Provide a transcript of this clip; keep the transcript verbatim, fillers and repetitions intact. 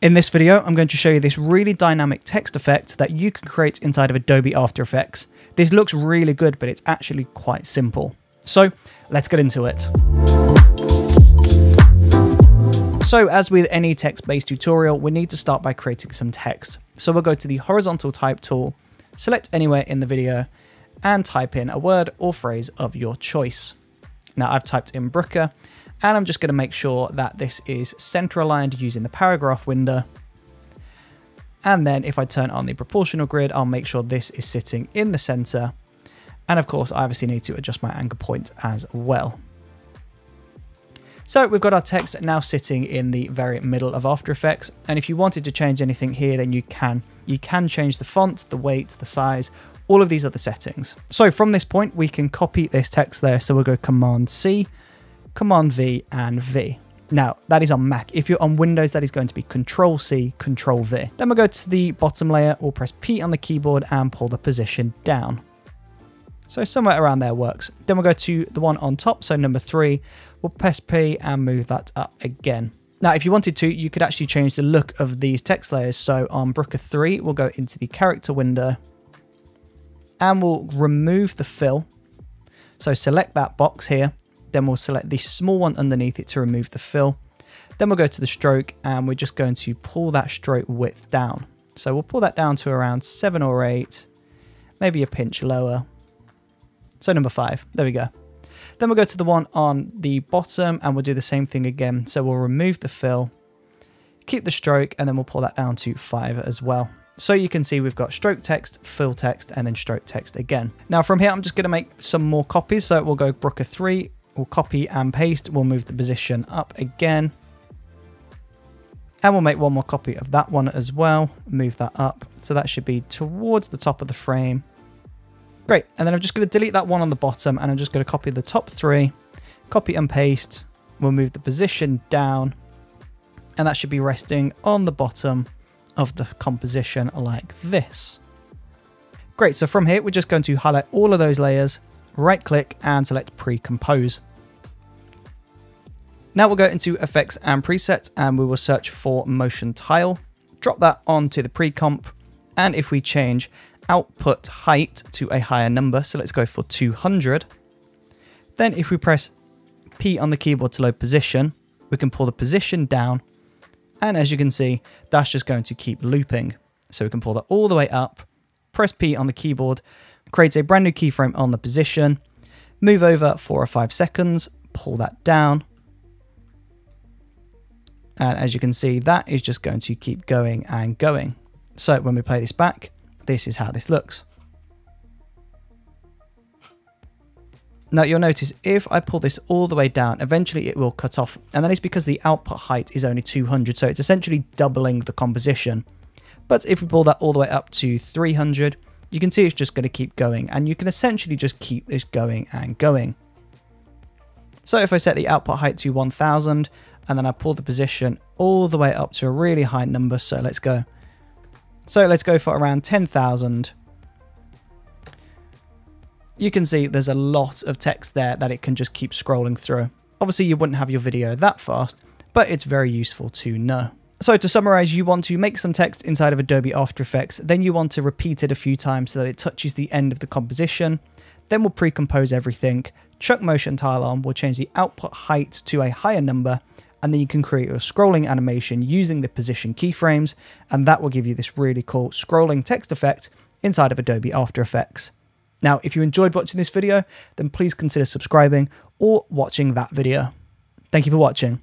In this video, I'm going to show you this really dynamic text effect that you can create inside of Adobe After Effects. This looks really good, but it's actually quite simple. So let's get into it. So as with any text-based tutorial, we need to start by creating some text. So we'll go to the horizontal type tool, select anywhere in the video, and type in a word or phrase of your choice. Now I've typed in Brooker, and I'm just going to make sure that this is center aligned using the paragraph window. And then if I turn on the proportional grid, I'll make sure this is sitting in the center. And of course, I obviously need to adjust my anchor point as well. So we've got our text now sitting in the very middle of After Effects. And if you wanted to change anything here, then you can. You can change the font, the weight, the size, all of these other settings. So from this point, we can copy this text there. So we'll go Command C, Command V and V. Now that is on Mac. If you're on Windows, that is going to be Control C, Control V. Then we'll go to the bottom layer, we'll press P on the keyboard and pull the position down. So somewhere around there works. Then we'll go to the one on top. So number three, we'll press P and move that up again. Now, if you wanted to, you could actually change the look of these text layers. So on Brooker three, we'll go into the character window and we'll remove the fill. So select that box here. Then we'll select the small one underneath it to remove the fill. Then we'll go to the stroke and we're just going to pull that stroke width down. So we'll pull that down to around seven or eight, maybe a pinch lower. So number five, there we go. Then we'll go to the one on the bottom and we'll do the same thing again. So we'll remove the fill, keep the stroke, and then we'll pull that down to five as well. So you can see we've got stroke text, fill text, and then stroke text again. Now from here, I'm just gonna make some more copies. So we'll go Brooker three, we'll copy and paste, we'll move the position up again. And we'll make one more copy of that one as well, move that up. So that should be towards the top of the frame. Great, and then I'm just gonna delete that one on the bottom and I'm just gonna copy the top three, copy and paste, we'll move the position down and that should be resting on the bottom of the composition like this. Great, so from here, we're just going to highlight all of those layers, right click and select pre-compose. Now we'll go into effects and presets and we will search for motion tile, drop that onto the pre-comp. And if we change output height to a higher number, so let's go for two hundred. Then if we press P on the keyboard to load position, we can pull the position down. And as you can see, that's just going to keep looping. So we can pull that all the way up, press P on the keyboard, create a brand new keyframe on the position, move over four or five seconds, pull that down. And as you can see, that is just going to keep going and going. So when we play this back, this is how this looks. Now you'll notice if I pull this all the way down, eventually it will cut off. And that is because the output height is only two hundred. So it's essentially doubling the composition. But if we pull that all the way up to three hundred, you can see it's just going to keep going and you can essentially just keep this going and going. So if I set the output height to one thousand and then I pull the position all the way up to a really high number. So let's go. So let's go for around ten thousand. You can see there's a lot of text there that it can just keep scrolling through. Obviously you wouldn't have your video that fast, but it's very useful to know. So to summarize, you want to make some text inside of Adobe After Effects, then you want to repeat it a few times so that it touches the end of the composition. Then we'll pre-compose everything, chuck motion tile on, we'll change the output height to a higher number, and then you can create your scrolling animation using the position keyframes, and that will give you this really cool scrolling text effect inside of Adobe After Effects. Now, if you enjoyed watching this video, then please consider subscribing or watching that video. Thank you for watching.